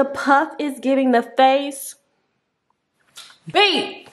The puff is giving the face beat.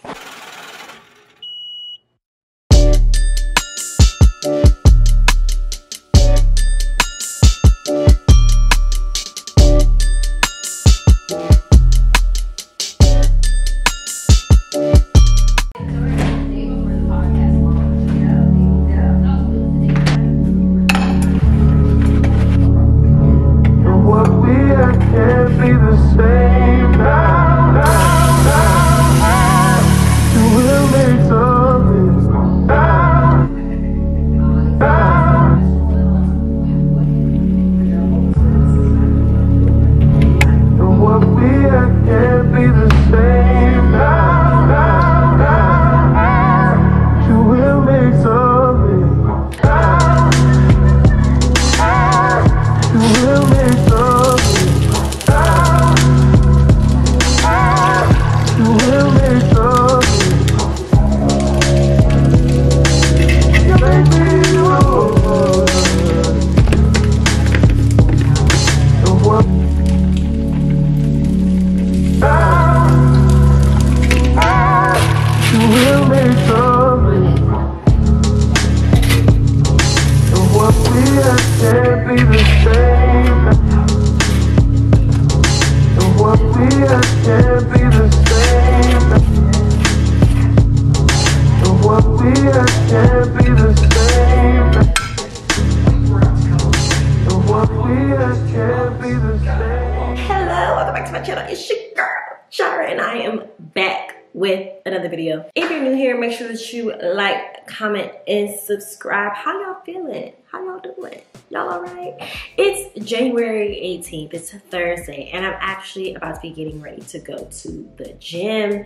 Make sure that you like, comment, and subscribe. How y'all feeling? How y'all doing? Y'all all right? It's January 18th. It's a Thursday, and I'm actually about to be getting ready to go to the gym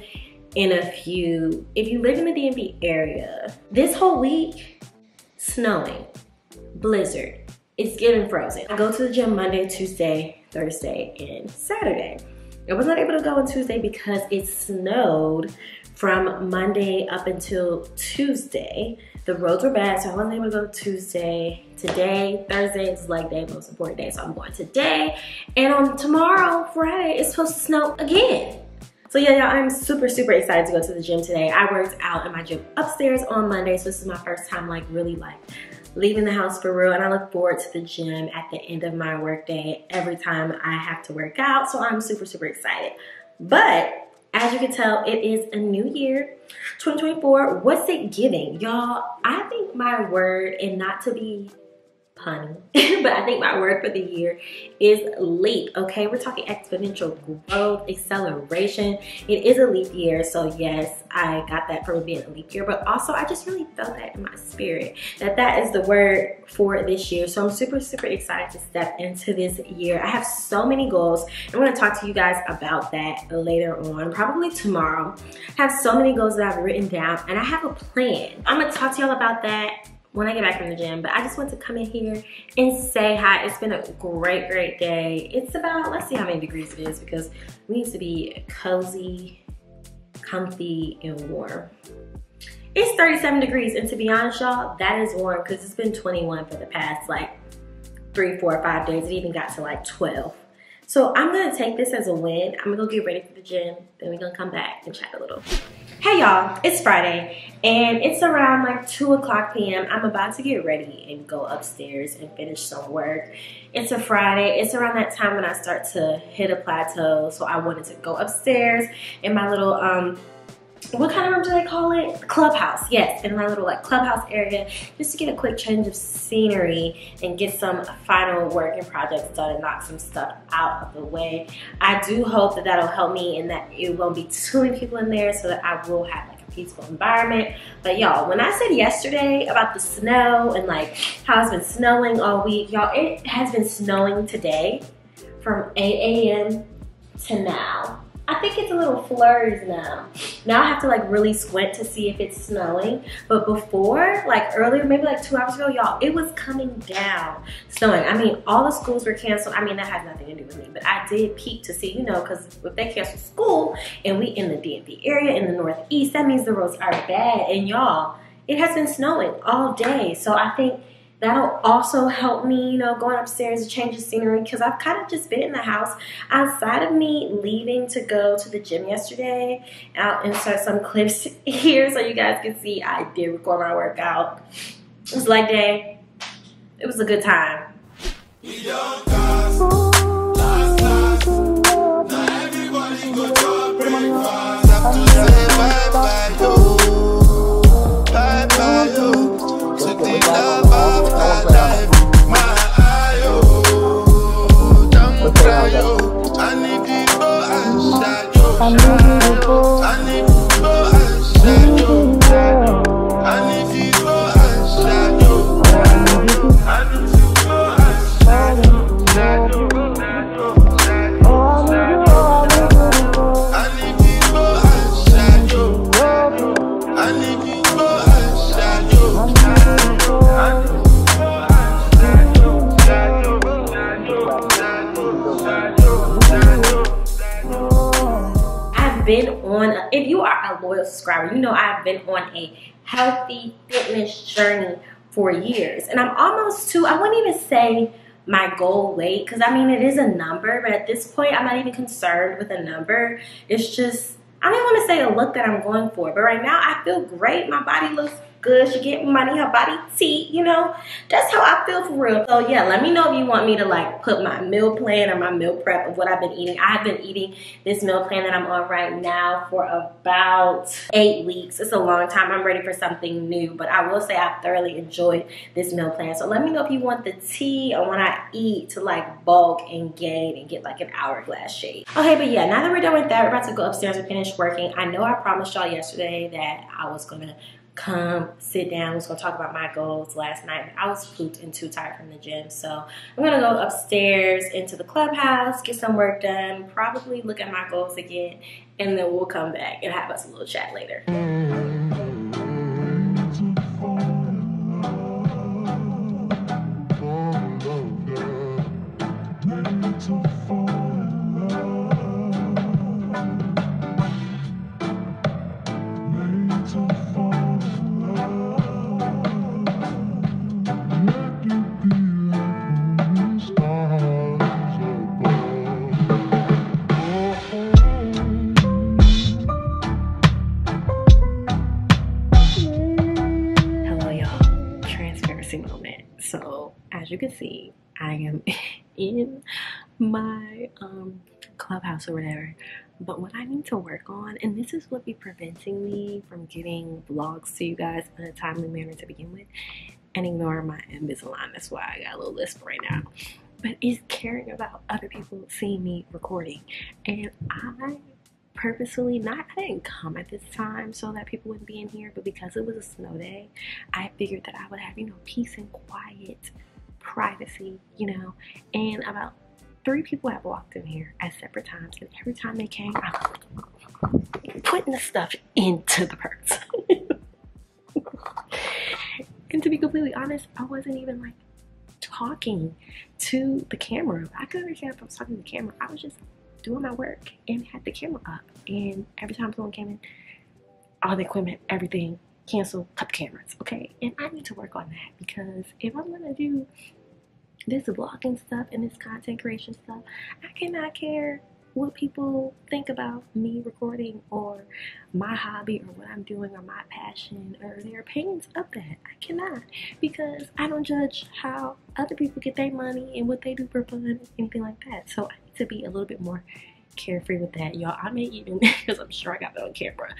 in a few. If you live in the DMV area, this whole week, snowing, blizzard, it's getting frozen. I go to the gym Monday, Tuesday, Thursday, and Saturday. I was not able to go on Tuesday because it snowed from Monday up until Tuesday. The roads were bad, so I wasn't able to go Tuesday. Today, Thursday is leg day, most important day, so I'm going today. And on tomorrow, Friday, it's supposed to snow again. So yeah, y'all, I'm super, super excited to go to the gym today. I worked out in my gym upstairs on Monday, so this is my first time like really like leaving the house for real, and I look forward to the gym at the end of my workday every time I have to work out, so I'm super, super excited. But as you can tell, it is a new year, 2024. What's it giving? Y'all, I think my word, and not to be punny, but I think my word for the year is leap, okay? We're talking exponential growth, acceleration. It is a leap year, so yes, I got that from being a leap year, but also I just really felt that in my spirit, that that is the word for this year. So I'm super, super excited to step into this year. I have so many goals. I'm gonna talk to you guys about that later on, probably tomorrow. I have so many goals that I've written down, and I have a plan. I'm gonna talk to y'all about that when I get back from the gym, but I just want to come in here and say hi. It's been a great, great day. It's about, let's see how many degrees it is, because we need to be cozy, comfy, and warm. It's 37 degrees, and to be honest, y'all, that is warm, because it's been 21 for the past like 3, 4, 5 days. It even got to like 12. So I'm gonna take this as a win. I'm gonna go get ready for the gym, then we're gonna come back and chat a little. Hey y'all, it's Friday, and it's around like 2:00 p.m. I'm about to get ready and go upstairs and finish some work. It's a Friday, it's around that time when I start to hit a plateau, so I wanted to go upstairs in my little, what kind of room do they call it? Clubhouse, yes, in my little like clubhouse area, just to get a quick change of scenery and get some final work and projects done and knock some stuff out of the way. I do hope that that'll help me and that it won't be too many people in there, so that I will have like a peaceful environment. But y'all, when I said yesterday about the snow and like how it's been snowing all week, y'all, it has been snowing today from 8 a.m. to now. I think it's a little flurries now. Now I have to like really squint to see if it's snowing. But before, like earlier, maybe like 2 hours ago, y'all, it was coming down, snowing. I mean, all the schools were canceled. I mean, that has nothing to do with me, but I did peek to see, you know, because if they cancel school and we in the DMV area, in the Northeast, that means the roads are bad. And y'all, it has been snowing all day. So I think That'll also help me, you know, going upstairs to change the scenery, because I've kind of just been in the house. Outside of me leaving to go to the gym yesterday, I'll insert some clips here so you guys can see I did record my workout. It was like day. It was a good time. We don't If you are a loyal subscriber, you know I've been on a healthy fitness journey for years. And I'm almost to, I wouldn't even say my goal weight, because I mean it is a number, but at this point I'm not even concerned with a number. It's just, I don't even want to say the look that I'm going for, but right now I feel great. My body looks good. She get money, her body tea, you know. That's how I feel for real. So yeah, let me know if you want me to like put my meal plan or my meal prep of what I've been eating. I've been eating this meal plan that I'm on right now for about 8 weeks. It's a long time. I'm ready for something new, but I will say I've thoroughly enjoyed this meal plan. So let me know if you want the tea or when I eat to like bulk and gain and get like an hourglass shape. Okay, but yeah, now that we're done with that, we're about to go upstairs and finish working. I know I promised y'all yesterday that I was gonna come sit down. I was gonna talk about my goals last night. I was pooped and too tired from the gym, so I'm gonna go upstairs into the clubhouse, get some work done, probably look at my goals again, and then we'll come back and have us a little chat later. You can see I am in my clubhouse or whatever, but what I need to work on, and this is what be preventing me from getting vlogs to you guys in a timely manner to begin with, and ignore my Invisalign, that's why I got a little lisp right now, but is caring about other people seeing me recording. And I purposely I didn't come at this time so that people wouldn't be in here, but because it was a snow day, I figured that I would have, you know, peace and quiet, privacy, you know. And about 3 people have walked in here at separate times, and every time they came, I'm putting the stuff into the purse. And to be completely honest, I wasn't even like talking to the camera. I couldn't understand if I was talking to the camera. I was just doing my work and had the camera up, and every time someone came in, all the equipment, everything, cancel, cut the cameras, okay? And I need to work on that, because if I'm gonna do this vlogging stuff and this content creation stuff, I cannot care what people think about me recording or my hobby or what I'm doing or my passion or their opinions of that. I cannot, because I don't judge how other people get their money and what they do for fun, anything like that. So I need to be a little bit more carefree with that, y'all. I may even, because I'm sure I got that on camera,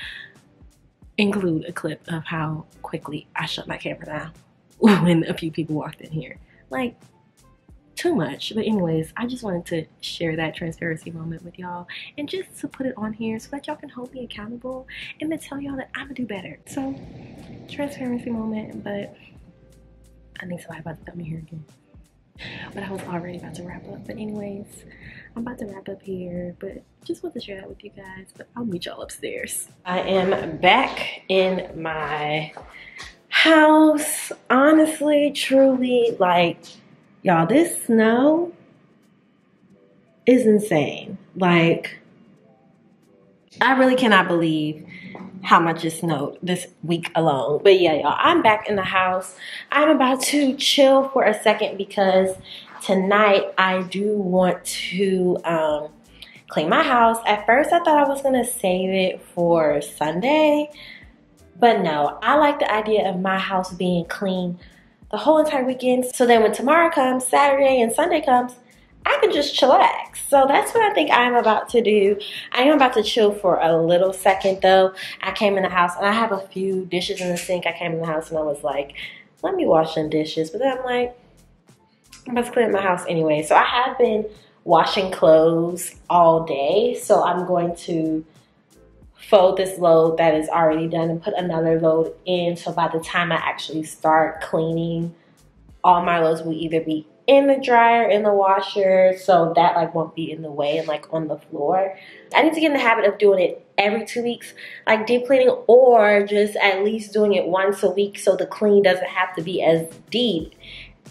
include a clip of how quickly I shut my camera down when a few people walked in here. Like, too much. But anyways, I just wanted to share that transparency moment with y'all, and just to put it on here so that y'all can hold me accountable and to tell y'all that I'm gonna do better. So, transparency moment, but I think somebody about to come in here again. But I was already about to wrap up. But anyways, I'm about to wrap up here, but just want to share that with you guys. But I'll meet y'all upstairs. I am back in my house. Honestly, truly, like, y'all, this snow is insane. Like, I really cannot believe how much it snowed this week alone. But yeah, y'all, I'm back in the house. I'm about to chill for a second because tonight I do want to clean my house. At first I thought I was gonna save it for Sunday, but no, I like the idea of my house being clean the whole entire weekend. So then when tomorrow comes, Saturday and Sunday comes, I can just chillax. So that's what I think I'm about to do. I am about to chill for a little second though. I came in the house and I have a few dishes in the sink. I came in the house and I was like, let me wash some dishes. But then I'm like, I'm about to clean my house anyway. So I have been washing clothes all day. So I'm going to fold this load that is already done and put another load in. So by the time I actually start cleaning, all my loads will either be in the dryer, in the washer, so that like won't be in the way and like on the floor. I need to get in the habit of doing it every 2 weeks, like deep cleaning, or just at least doing it once a week so the clean doesn't have to be as deep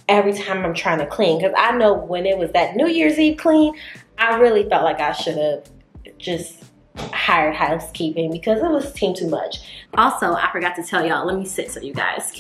every time I'm trying to clean. Because I know when it was that New Year's Eve clean, I really felt like I should have just hired housekeeping because it was team too much. Also, I forgot to tell y'all, let me sit so you guys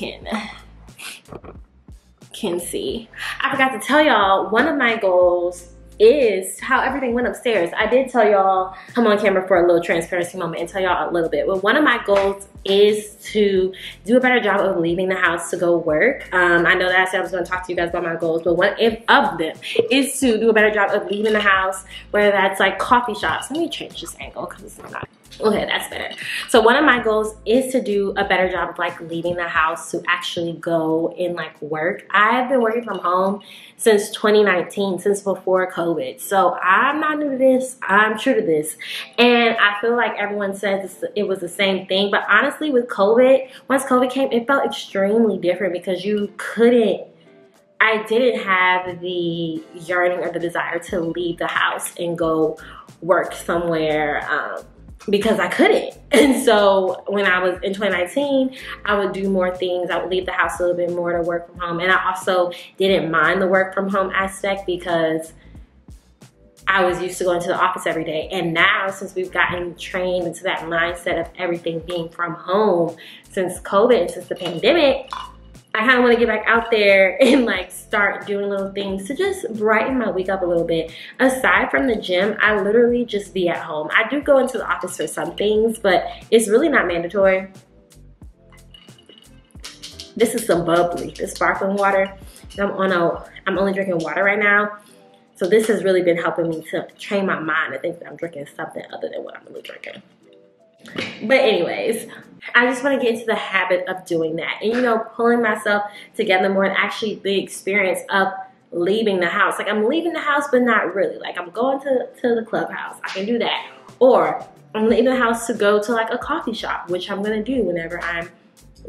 can see. I forgot to tell y'all, one of my goals is how everything went upstairs. I did tell y'all, come on camera for a little transparency moment and tell y'all a little bit. Well, one of my goals is to do a better job of leaving the house to go work. I know that I said I was gonna talk to you guys about my goals, but one of them is to do a better job of leaving the house, whether that's like coffee shops. Let me change this angle because it's not. Okay, that's better. So one of my goals is to do a better job of like leaving the house to actually go and like work. I've been working from home since 2019, since before COVID. So I'm not new to this, I'm true to this. And I feel like everyone says it was the same thing, but honestly with COVID, once COVID came, it felt extremely different because you couldn't, I didn't have the yearning or the desire to leave the house and go work somewhere, because I couldn't. And so when I was in 2019, I would do more things. I would leave the house a little bit more to work from home. And I also didn't mind the work from home aspect because I was used to going to the office every day. And now since we've gotten trained into that mindset of everything being from home since COVID and since the pandemic, I kind of want to get back out there and like start doing little things to just brighten my week up a little bit. Aside from the gym, I literally just be at home. I do go into the office for some things, but it's really not mandatory. This is some bubbly, this sparkling water. I'm only drinking water right now. So this has really been helping me to train my mind to think that I'm drinking something other than what I'm really drinking. But anyways, I just want to get into the habit of doing that and, you know, pulling myself together more and actually the experience of leaving the house. Like I'm leaving the house, but not really. Like I'm going to the clubhouse. I can do that. Or I'm leaving the house to go to like a coffee shop, which I'm going to do whenever I'm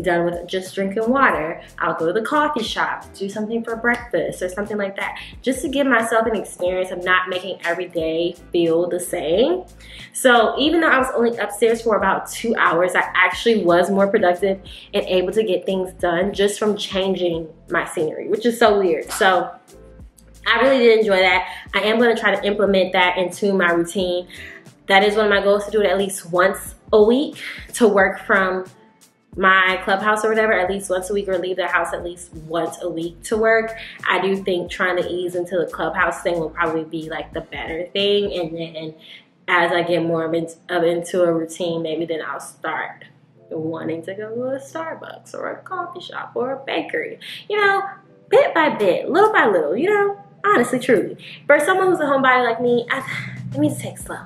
done with just drinking water. I'll go to the coffee shop, do something for breakfast or something like that, just to give myself an experience of not making every day feel the same. So even though I was only upstairs for about 2 hours, I actually was more productive and able to get things done just from changing my scenery, which is so weird. So I really did enjoy that. I am going to try to implement that into my routine. That is one of my goals, to do it at least once a week, to work from my clubhouse or whatever at least once a week, or leave the house at least once a week to work. I do think trying to ease into the clubhouse thing will probably be like the better thing, and then as I get more of into a routine, maybe then I'll start wanting to go to a Starbucks or a coffee shop or a bakery, you know, bit by bit, little by little, you know, honestly, truly. For someone who's a homebody like me, I need to take slow.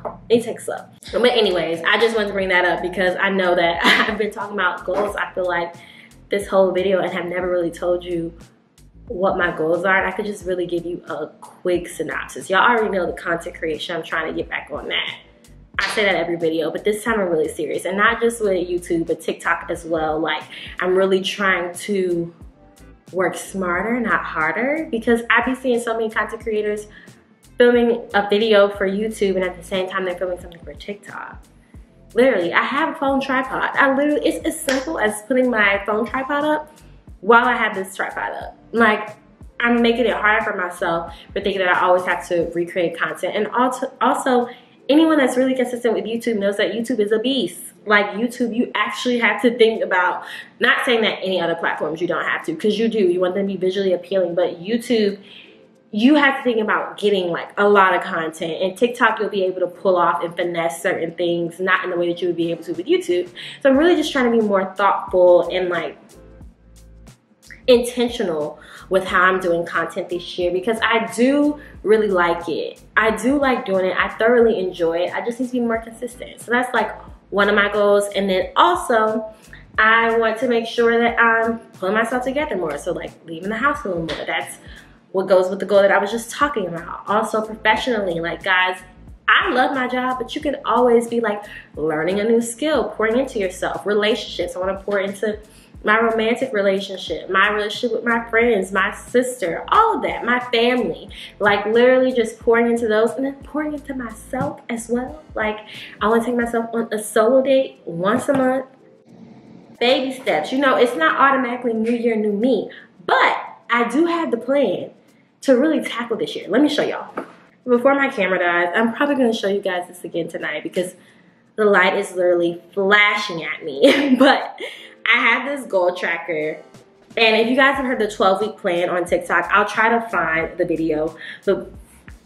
But anyways, I just wanted to bring that up because I know that I've been talking about goals, I feel like, this whole video, and have never really told you what my goals are. And I could just really give you a quick synopsis. Y'all already know the content creation. I'm trying to get back on that. I say that every video, but this time I'm really serious. And not just with YouTube, but TikTok as well. Like, I'm really trying to work smarter, not harder, because I be seeing so many content creators filming a video for YouTube and at the same time they're filming something for TikTok. Literally, I have a phone tripod. It's as simple as putting my phone tripod up while I have this tripod up. Like, I'm making it harder for myself for thinking that I always have to recreate content. And also, anyone that's really consistent with YouTube knows that YouTube is a beast. Like YouTube, you actually have to think about, not saying that any other platforms you don't have to, because you do, you want them to be visually appealing, but YouTube, you have to think about getting like a lot of content. And TikTok, you'll be able to pull off and finesse certain things, not in the way that you would be able to with YouTube. So I'm really just trying to be more thoughtful and like intentional with how I'm doing content this year, because I do really like it. I do like doing it. I thoroughly enjoy it. I just need to be more consistent. So that's like one of my goals. And then also, I want to make sure that I'm pulling myself together more. So like leaving the house a little more. That's what goes with the goal that I was just talking about. Also professionally, like guys, I love my job, but you can always be like learning a new skill, pouring into yourself, relationships. I want to pour into my romantic relationship, my relationship with my friends, my sister, all of that, my family. Like literally just pouring into those and then pouring into myself as well. Like I want to take myself on a solo date once a month. Baby steps, you know, it's not automatically new year, new me, but I do have the plan to really tackle this year. Let me show y'all. Before my camera dies, I'm probably going to show you guys this again tonight because the light is literally flashing at me. But I have this goal tracker. And if you guys have heard the 12-week plan on TikTok, I'll try to find the video. But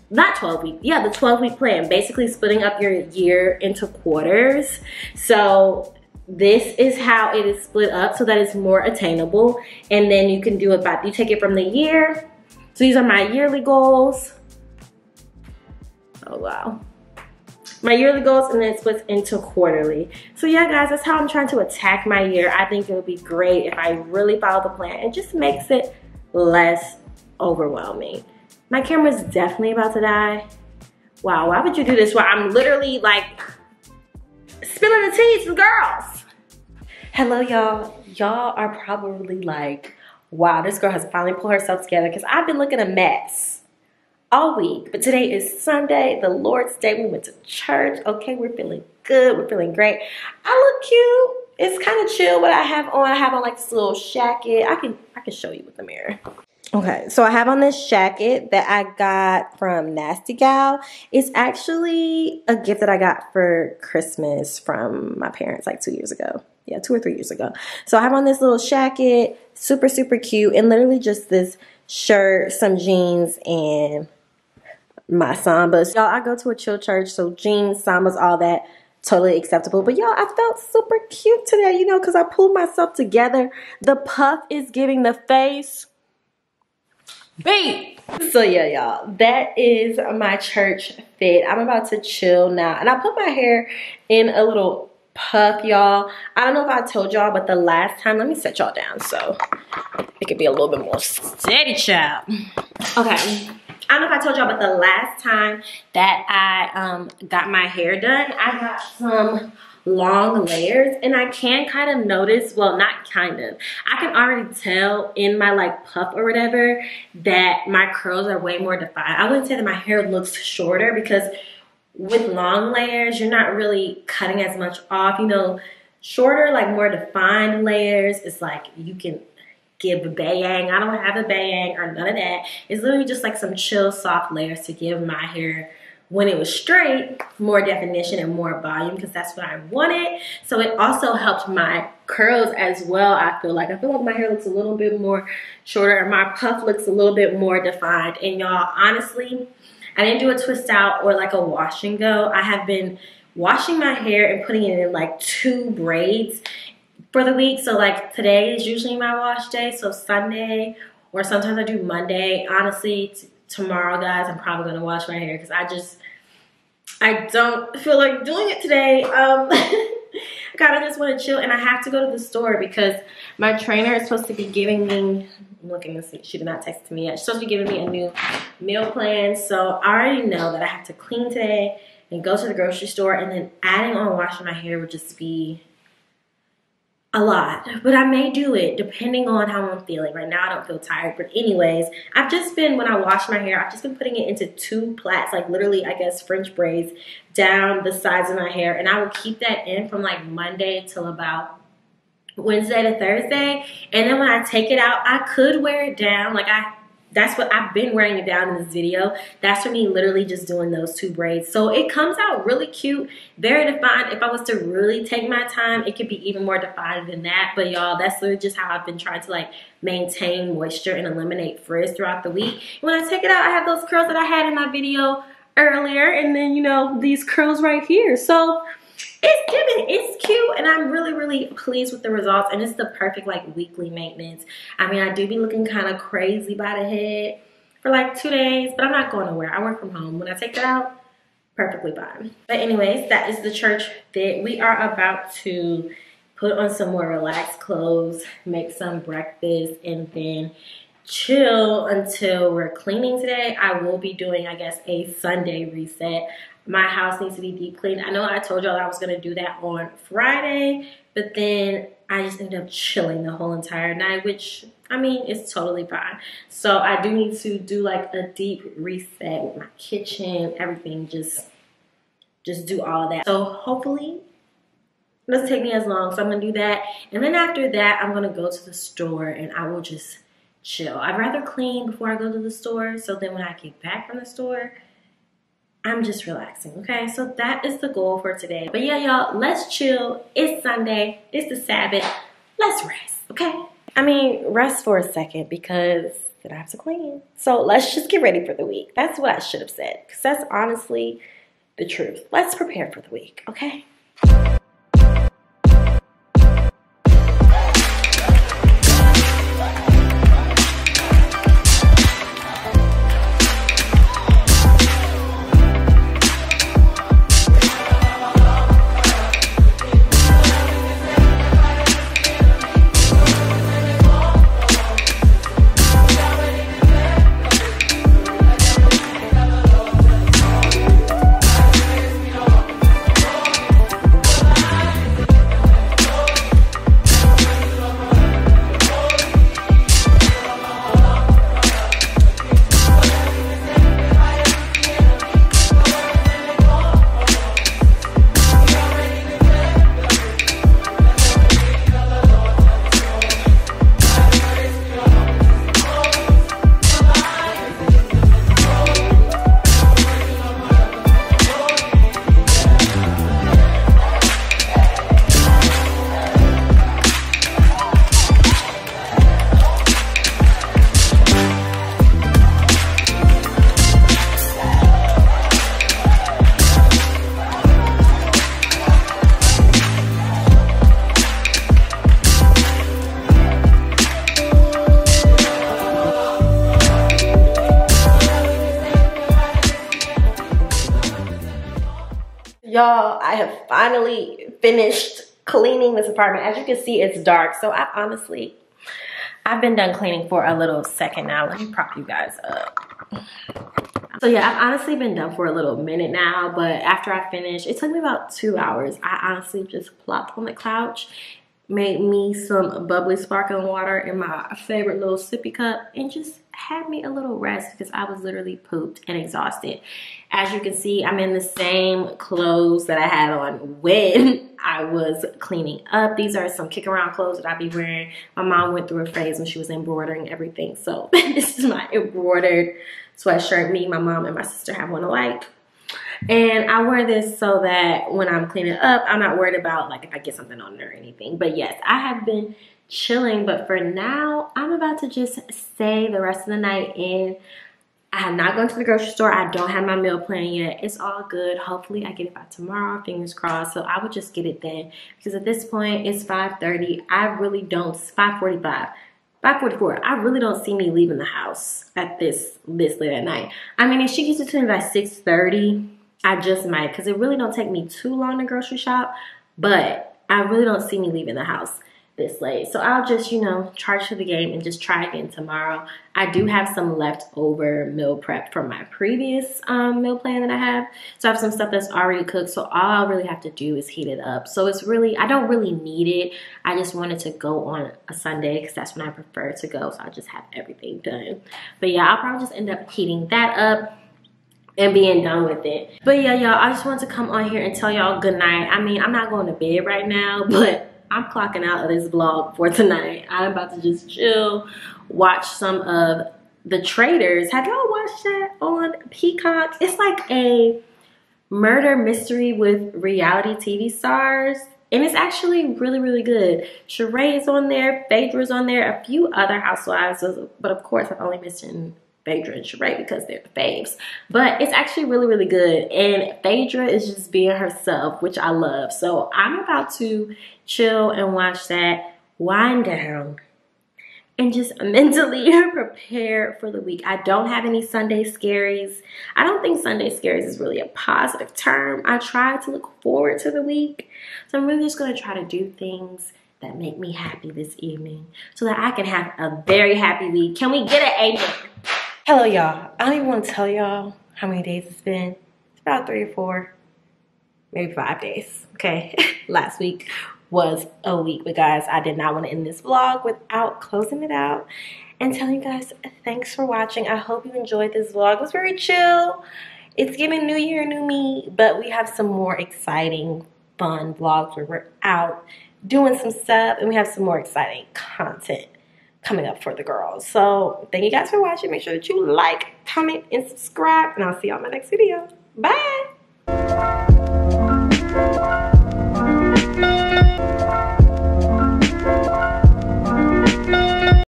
not 12-week. Yeah, the 12-week plan. Basically splitting up your year into quarters. So this is how it is split up so that it's more attainable. And then you can do it by, you take it from the year. So these are my yearly goals. Oh, wow. My yearly goals, and then it splits into quarterly. So yeah, guys, that's how I'm trying to attack my year. I think it would be great if I really follow the plan. It just makes it less overwhelming. My camera's definitely about to die. Wow, why would you do this while I'm literally like spilling the tea to the girls? Hello, y'all. Y'all are probably like, wow, this girl has finally pulled herself together, because I've been looking a mess all week. But today is Sunday, the Lord's Day. We went to church. Okay, we're feeling good. We're feeling great. I look cute. It's kind of chill what I have on. I have on like this little jacket. I can show you with the mirror. Okay, so I have on this jacket that I got from Nasty Gal. It's actually a gift that I got for Christmas from my parents like 2 years ago. Yeah, 2 or 3 years ago. So I have on this little jacket, super, super cute, and literally just this shirt, some jeans, and my sambas. Y'all, I go to a chill church, so jeans, sambas, all that, totally acceptable. But y'all, I felt super cute today, you know, because I pulled myself together. The puff is giving the face beat. So yeah, y'all, that is my church fit. I'm about to chill now. And I put my hair in a little puff, y'all. I don't know if I told y'all, but the last time, let me set y'all down so it could be a little bit more steady, child. Okay. I don't know if I told y'all, but the last time that I got my hair done, I got some long layers, and I can kind of notice, well, not kind of, I can already tell in my like puff or whatever that my curls are way more defined. I wouldn't say that my hair looks shorter, because with long layers, you're not really cutting as much off. You know, shorter, like more defined layers, it's like you can give a bang. I don't have a bang or none of that. It's literally just like some chill, soft layers to give my hair, when it was straight, more definition and more volume, because that's what I wanted. So it also helped my curls as well. I feel like my hair looks a little bit more shorter and my puff looks a little bit more defined. And y'all, honestly, I didn't do a twist out or like a wash and go. I have been washing my hair and putting it in like 2 braids for the week. So like today is usually my wash day, so Sunday, or sometimes I do Monday. Honestly, tomorrow, guys, I'm probably gonna wash my hair, because I don't feel like doing it today. I kind of just want to chill, and I have to go to the store because my trainer is supposed to be giving me, I'm looking to see, she did not text me yet, she's supposed to be giving me a new meal plan. So I already know that I have to clean today and go to the grocery store, and then adding on washing my hair would just be a lot. But I may do it depending on how I'm feeling. Right now I don't feel tired, but anyways, I've just been, when I wash my hair, I've just been putting it into 2 plaits, like literally, I guess, French braids down the sides of my hair, and I will keep that in from like Monday till about Wednesday to Thursday, and then when I take it out, I could wear it down. Like I that's what I've been wearing it down in this video. That's for me literally just doing those two braids. So it comes out really cute, very defined. If I was to really take my time, it could be even more defined than that. But y'all, that's literally just how I've been trying to like maintain moisture and eliminate frizz throughout the week. When I take it out, I have those curls that I had in my video earlier, and then you know, these curls right here. So it's giving, it's cute, and I'm really, really pleased with the results, and it's the perfect like weekly maintenance. I mean, I do be looking kind of crazy by the head for like 2 days, but I'm not going nowhere. I work from home. When I take that out, perfectly fine. But anyways, that is the church fit. We are about to put on some more relaxed clothes, make some breakfast, and then chill until we're cleaning today. I will be doing, I guess, a Sunday reset. My house needs to be deep cleaned. I know I told y'all I was gonna do that on Friday, but then I just ended up chilling the whole entire night, which, I mean, it's totally fine. So I do need to do like a deep reset with my kitchen, everything, just do all that. So hopefully, it doesn't take me as long, so I'm gonna do that. And then after that, I'm gonna go to the store and I will just chill. I'd rather clean before I go to the store, so then when I get back from the store, I'm just relaxing, okay? So that is the goal for today. But yeah, y'all, let's chill. It's Sunday, it's the Sabbath. Let's rest, okay? I mean, rest for a second because then I have to clean. So let's just get ready for the week. That's what I should have said, because that's honestly the truth. Let's prepare for the week, okay? Y'all, I have finally finished cleaning this apartment. As you can see, it's dark. So I honestly, I've been done cleaning for a little second now. Let me prop you guys up. So yeah, I've honestly been done for a little minute now, but after I finished, it took me about 2 hours. I honestly just plopped on the couch, made me some bubbly sparkling water in my favorite little sippy cup, and just had me a little rest because I was literally pooped and exhausted. As you can see, I'm in the same clothes that I had on when I was cleaning up. These are some kick around clothes that I be wearing. My mom went through a phase when she was embroidering everything. So this is my embroidered sweatshirt. Me, my mom, and my sister have one alike. And I wear this so that when I'm cleaning up, I'm not worried about like if I get something on it or anything. But yes, I have been chilling, but for now, I'm about to just stay the rest of the night in. I have not gone to the grocery store. I don't have my meal plan yet. It's all good. Hopefully, I get it by tomorrow. Fingers crossed. So I would just get it then, because at this point, it's 5:30. I really don't. 5:45. 5:44. I really don't see me leaving the house at this late at night. I mean, if she gets it to me by 6:30, I just might, because it really don't take me too long to grocery shop, but I really don't see me leaving the house this late. So I'll just, you know, charge for the game and just try again tomorrow. I do have some leftover meal prep from my previous meal plan that I have. So I have some stuff that's already cooked. So all I really have to do is heat it up. So it's really, I don't really need it. I just wanted to go on a Sunday because that's when I prefer to go. So I'll just have everything done. But yeah, I'll probably just end up heating that up and being done with it. But yeah, y'all, I just wanted to come on here and tell y'all good night. I mean, I'm not going to bed right now, but I'm clocking out of this vlog for tonight. I'm about to just chill, watch some of The Traitors. Have y'all watched that on Peacock? It's like a murder mystery with reality TV stars. And it's actually really, really good. Sheree's on there. Phaedra's on there. A few other housewives. But of course, I've only mentioned Phaedra and Sheree because they're the faves. But it's actually really, really good. And Phaedra is just being herself, which I love. So I'm about to chill and watch that, wind down, and just mentally prepare for the week. I don't have any Sunday scaries. I don't think Sunday scaries is really a positive term. I try to look forward to the week. So I'm really just gonna try to do things that make me happy this evening so that I can have a very happy week. Can we get an amen? Hello, y'all. I don't even wanna tell y'all how many days it's been. It's about 3 or 4, maybe 5 days, okay? Last week was a week, but guys, I did not want to end this vlog without closing it out and telling you guys thanks for watching. I hope you enjoyed this vlog. It was very chill. It's giving new year, new me, but we have some more exciting, fun vlogs where we're out doing some stuff, and we have some more exciting content coming up for the girls. So thank you guys for watching. Make sure that you like, comment, and subscribe, and I'll see y'all in my next video. Bye.